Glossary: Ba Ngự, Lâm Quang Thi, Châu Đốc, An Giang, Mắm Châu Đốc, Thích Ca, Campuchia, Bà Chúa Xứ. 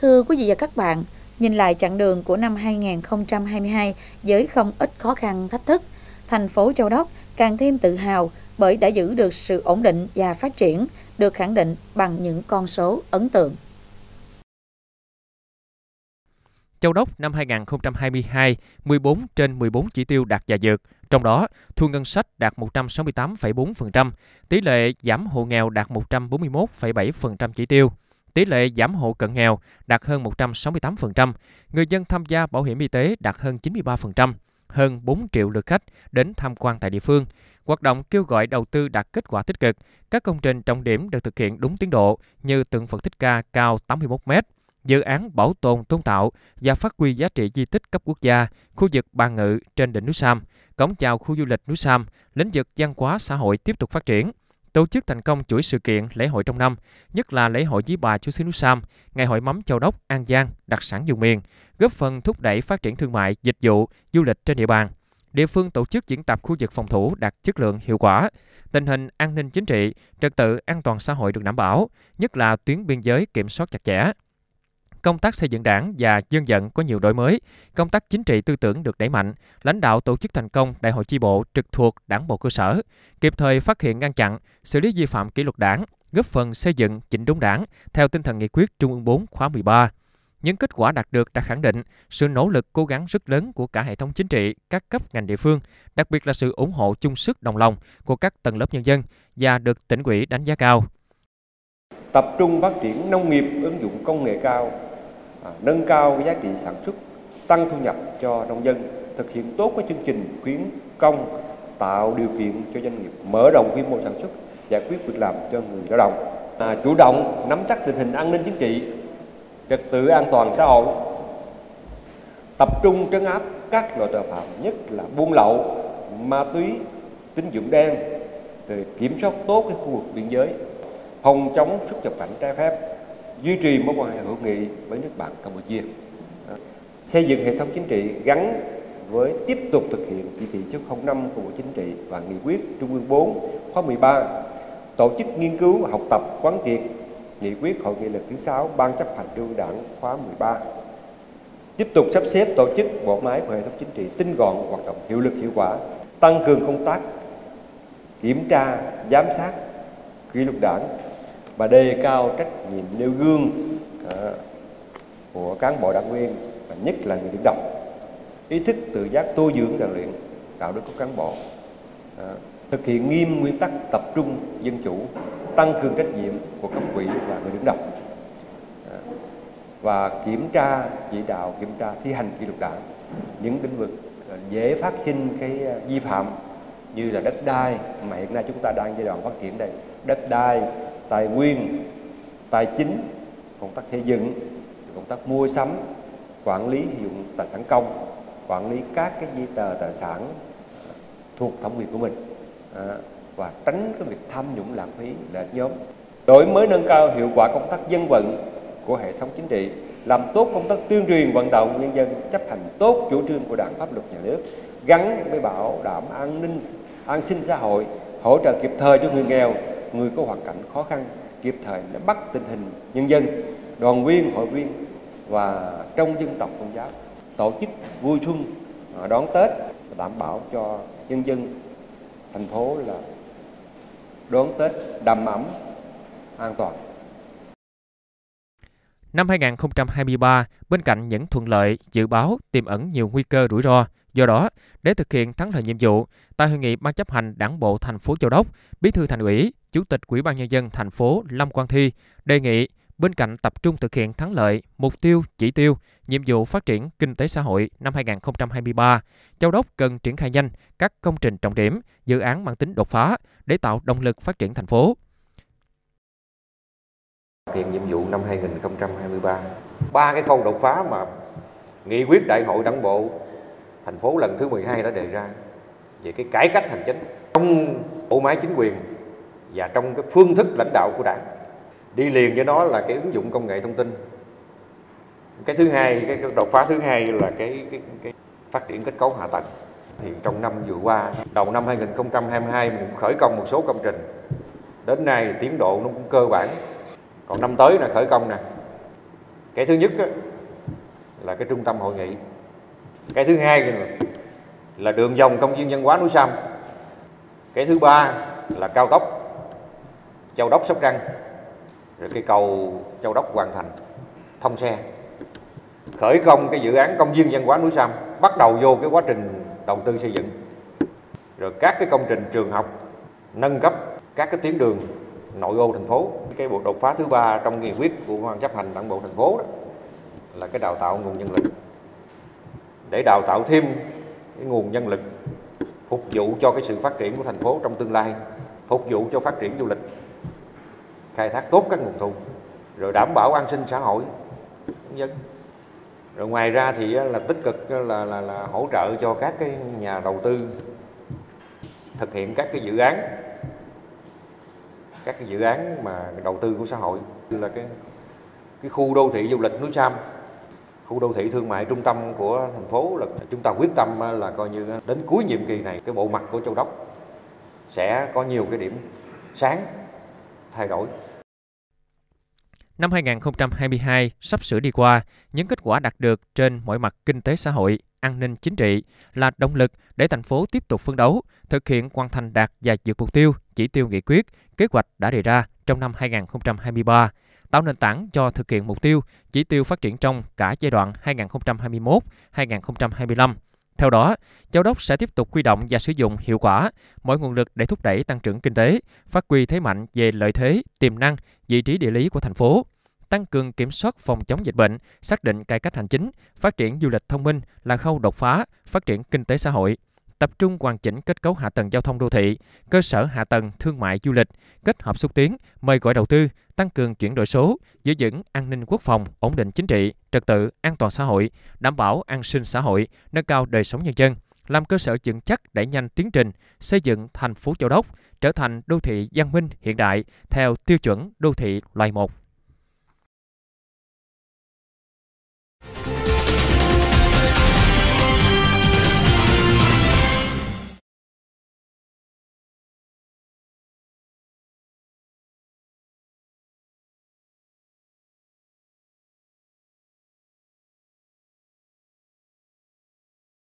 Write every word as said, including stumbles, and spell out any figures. Thưa quý vị và các bạn, nhìn lại chặng đường của năm hai nghìn không trăm hai mươi hai với không ít khó khăn thách thức, thành phố Châu Đốc càng thêm tự hào bởi đã giữ được sự ổn định và phát triển, được khẳng định bằng những con số ấn tượng. Châu Đốc năm hai nghìn không trăm hai mươi hai, mười bốn trên mười bốn chỉ tiêu đạt và vượt, trong đó thu ngân sách đạt một trăm sáu mươi tám phẩy bốn phần trăm, tỷ lệ giảm hộ nghèo đạt một trăm bốn mươi mốt phẩy bảy phần trăm chỉ tiêu, tỷ lệ giảm hộ cận nghèo đạt hơn một trăm sáu mươi tám phần trăm, người dân tham gia bảo hiểm y tế đạt hơn chín mươi ba phần trăm, hơn bốn triệu lượt khách đến tham quan tại địa phương. Hoạt động kêu gọi đầu tư đạt kết quả tích cực, các công trình trọng điểm được thực hiện đúng tiến độ như tượng Phật Thích Ca cao tám mươi mốt mét, dự án bảo tồn tôn tạo và phát huy giá trị di tích cấp quốc gia, khu vực Ba Ngự trên đỉnh núi Sam, cổng chào khu du lịch núi Sam, lĩnh vực văn hóa xã hội tiếp tục phát triển. Tổ chức thành công chuỗi sự kiện lễ hội trong năm, nhất là lễ hội với Bà Chúa Xứ núi Sam, ngày hội mắm Châu Đốc, An Giang, đặc sản vùng miền, góp phần thúc đẩy phát triển thương mại, dịch vụ, du lịch trên địa bàn. Địa phương tổ chức diễn tập khu vực phòng thủ đạt chất lượng hiệu quả, tình hình an ninh chính trị, trật tự an toàn xã hội được đảm bảo, nhất là tuyến biên giới kiểm soát chặt chẽ. Công tác xây dựng đảng và dân vận có nhiều đổi mới, công tác chính trị tư tưởng được đẩy mạnh, lãnh đạo tổ chức thành công đại hội chi bộ trực thuộc đảng bộ cơ sở, kịp thời phát hiện ngăn chặn, xử lý vi phạm kỷ luật đảng, góp phần xây dựng chỉnh đốn đảng theo tinh thần nghị quyết Trung ương bốn khóa mười ba. Những kết quả đạt được đã khẳng định sự nỗ lực cố gắng rất lớn của cả hệ thống chính trị, các cấp ngành địa phương, đặc biệt là sự ủng hộ chung sức đồng lòng của các tầng lớp nhân dân và được tỉnh ủy đánh giá cao. Tập trung phát triển nông nghiệp ứng dụng công nghệ cao, nâng cao giá trị sản xuất, tăng thu nhập cho nông dân, thực hiện tốt các chương trình khuyến công, tạo điều kiện cho doanh nghiệp mở rộng quy mô sản xuất, giải quyết việc làm cho người lao động, à, chủ động nắm chắc tình hình an ninh chính trị, trật tự an toàn xã hội, tập trung trấn áp các loại tội phạm, nhất là buôn lậu, ma túy, tín dụng đen, rồi kiểm soát tốt cái khu vực biên giới, phòng chống xuất nhập cảnh trái phép, duy trì mối quan hệ hữu nghị với nước bạn Campuchia, xây dựng hệ thống chính trị gắn với tiếp tục thực hiện chỉ thị số không năm của Bộ Chính trị và nghị quyết Trung ương bốn khóa mười ba, tổ chức nghiên cứu, học tập, quán triệt nghị quyết hội nghị lần thứ sáu Ban chấp hành Trung ương Đảng khóa mười ba, tiếp tục sắp xếp tổ chức bộ máy của hệ thống chính trị tinh gọn, hoạt động hiệu lực hiệu quả, tăng cường công tác kiểm tra, giám sát kỷ luật đảng và đề cao trách nhiệm nêu gương của cán bộ đảng viên và nhất là người đứng đầu, ý thức tự giác tu dưỡng rèn luyện đạo đức của cán bộ, thực hiện nghiêm nguyên tắc tập trung dân chủ, tăng cường trách nhiệm của cấp ủy và người đứng đầu và kiểm tra chỉ đạo, kiểm tra thi hành kỷ luật đảng những lĩnh vực dễ phát sinh cái vi phạm như là đất đai mà hiện nay chúng ta đang giai đoạn phát triển đây, đất đai, tài nguyên, tài chính, công tác xây dựng, công tác mua sắm, quản lý sử dụng tài sản công, quản lý các cái giấy tờ tài sản thuộc thẩm quyền của mình à, và tránh cái việc tham nhũng lãng phí lợi nhóm. Đổi mới nâng cao hiệu quả công tác dân vận của hệ thống chính trị, làm tốt công tác tuyên truyền vận động nhân dân chấp hành tốt chủ trương của Đảng, pháp luật nhà nước, gắn với bảo đảm an ninh, an sinh xã hội, hỗ trợ kịp thời cho người nghèo, người có hoàn cảnh khó khăn, kịp thời để bắt tình hình nhân dân, đoàn viên, hội viên và trong dân tộc tôn giáo, tổ chức vui xuân đón Tết, đảm bảo cho nhân dân thành phố là đón Tết đầm ấm, an toàn. Năm hai nghìn không trăm hai mươi ba, bên cạnh những thuận lợi, dự báo tiềm ẩn nhiều nguy cơ rủi ro. Do đó, để thực hiện thắng lợi nhiệm vụ, tại hội nghị Ban chấp hành Đảng bộ thành phố Châu Đốc, Bí thư Thành ủy, Chủ tịch Ủy ban nhân dân thành phố Lâm Quang Thi đề nghị bên cạnh tập trung thực hiện thắng lợi mục tiêu, chỉ tiêu, nhiệm vụ phát triển kinh tế xã hội năm hai nghìn không trăm hai mươi ba, Châu Đốc cần triển khai nhanh các công trình trọng điểm, dự án mang tính đột phá để tạo động lực phát triển thành phố. Thực hiện nhiệm vụ năm hai nghìn không trăm hai mươi ba, ba cái khâu đột phá mà nghị quyết đại hội Đảng bộ thành phố lần thứ mười hai đã đề ra về cái cải cách hành chính trong bộ máy chính quyền và trong cái phương thức lãnh đạo của Đảng, đi liền với nó là cái ứng dụng công nghệ thông tin. Cái thứ hai, cái đột phá thứ hai là cái, cái, cái phát triển kết cấu hạ tầng. Thì trong năm vừa qua, đầu năm hai nghìn không trăm hai mươi hai mình khởi công một số công trình, đến nay tiến độ nó cũng cơ bản. Còn năm tới là khởi công nè, Cái thứ nhất là cái trung tâm hội nghị. Cái thứ hai là đường vòng công viên văn hóa núi Sam. Cái thứ ba là cao tốc Châu Đốc Sóc Trăng, rồi cái cầu Châu Đốc hoàn thành thông xe. Khởi công cái dự án công viên văn hóa núi Sam, bắt đầu vô cái quá trình đầu tư xây dựng. Rồi các cái công trình trường học, nâng cấp các cái tuyến đường nội ô thành phố. Cái bộ đột phá thứ ba trong nghị quyết của ban chấp hành Đảng bộ thành phố đó là cái đào tạo nguồn nhân lực, để đào tạo thêm cái nguồn nhân lực phục vụ cho cái sự phát triển của thành phố trong tương lai, phục vụ cho phát triển du lịch, khai thác tốt các nguồn thu, rồi đảm bảo an sinh xã hội. Rồi ngoài ra thì là tích cực là, là, là hỗ trợ cho các cái nhà đầu tư thực hiện các cái dự án, các cái dự án mà đầu tư của xã hội, như là cái cái khu đô thị du lịch núi Sam, khu đô thị thương mại trung tâm của thành phố. Là chúng ta quyết tâm là coi như đến cuối nhiệm kỳ này, cái bộ mặt của Châu Đốc sẽ có nhiều cái điểm sáng thay đổi. Năm hai nghìn không trăm hai mươi hai sắp sửa đi qua, những kết quả đạt được trên mọi mặt kinh tế xã hội, an ninh chính trị là động lực để thành phố tiếp tục phấn đấu, thực hiện hoàn thành đạt và vượt mục tiêu, chỉ tiêu nghị quyết, kế hoạch đã đề ra trong năm hai nghìn không trăm hai mươi ba, tạo nền tảng cho thực hiện mục tiêu, chỉ tiêu phát triển trong cả giai đoạn hai nghìn không trăm hai mươi mốt đến hai nghìn không trăm hai mươi lăm. Theo đó, Châu Đốc sẽ tiếp tục huy động và sử dụng hiệu quả mọi nguồn lực để thúc đẩy tăng trưởng kinh tế, phát huy thế mạnh về lợi thế, tiềm năng, vị trí địa lý của thành phố, tăng cường kiểm soát phòng chống dịch bệnh, xác định cải cách hành chính, phát triển du lịch thông minh là khâu đột phá, phát triển kinh tế xã hội, tập trung hoàn chỉnh kết cấu hạ tầng giao thông đô thị, cơ sở hạ tầng thương mại du lịch, kết hợp xúc tiến, mời gọi đầu tư, tăng cường chuyển đổi số, giữ vững an ninh quốc phòng, ổn định chính trị, trật tự, an toàn xã hội, đảm bảo an sinh xã hội, nâng cao đời sống nhân dân, làm cơ sở vững chắc đẩy nhanh tiến trình xây dựng thành phố Châu Đốc trở thành đô thị văn minh hiện đại theo tiêu chuẩn đô thị loại một.